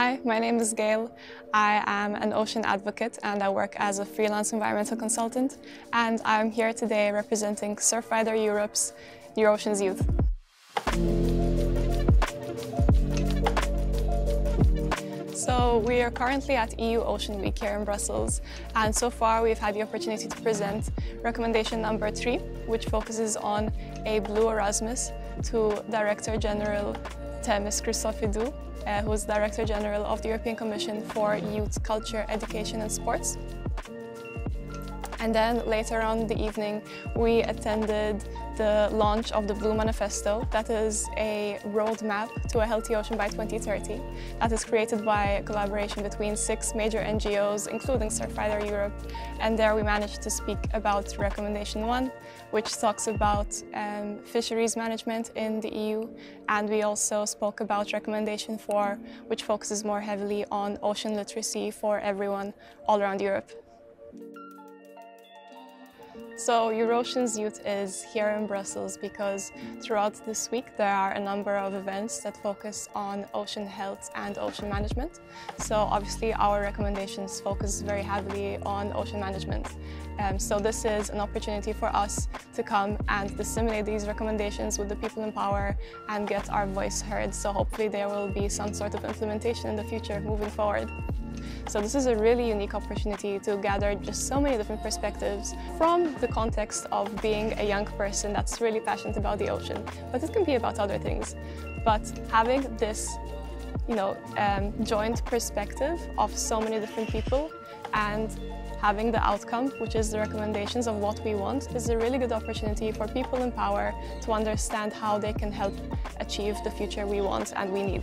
Hi, my name is Gail. I am an ocean advocate and I work as a freelance environmental consultant, and I'm here today representing Surfrider Europe's EurOcean Youth. So we are currently at EU Ocean Week here in Brussels, and so far we've had the opportunity to present recommendation number 3, which focuses on a blue Erasmus to Director General Christophe Idu, who is Director General of the European Commission for Youth, Culture, Education and Sports. And then later on in the evening, we attended the launch of the Blue Manifesto, that is a roadmap to a healthy ocean by 2030, that is created by collaboration between 6 major NGOs, including Surfrider Europe. And there we managed to speak about recommendation 1, which talks about fisheries management in the EU. And we also spoke about recommendation 4, which focuses more heavily on ocean literacy for everyone all around Europe. So EurOcean Youth is here in Brussels because throughout this week there are a number of events that focus on ocean health and ocean management. So obviously our recommendations focus very heavily on ocean management. So this is an opportunity for us to come and disseminate these recommendations with the people in power and get our voice heard. So hopefully there will be some sort of implementation in the future moving forward. So this is a really unique opportunity to gather just so many different perspectives from the context of being a young person that's really passionate about the ocean, but it can be about other things. But having this, joint perspective of so many different people and having the outcome, which is the recommendations of what we want, is a really good opportunity for people in power to understand how they can help achieve the future we want and we need.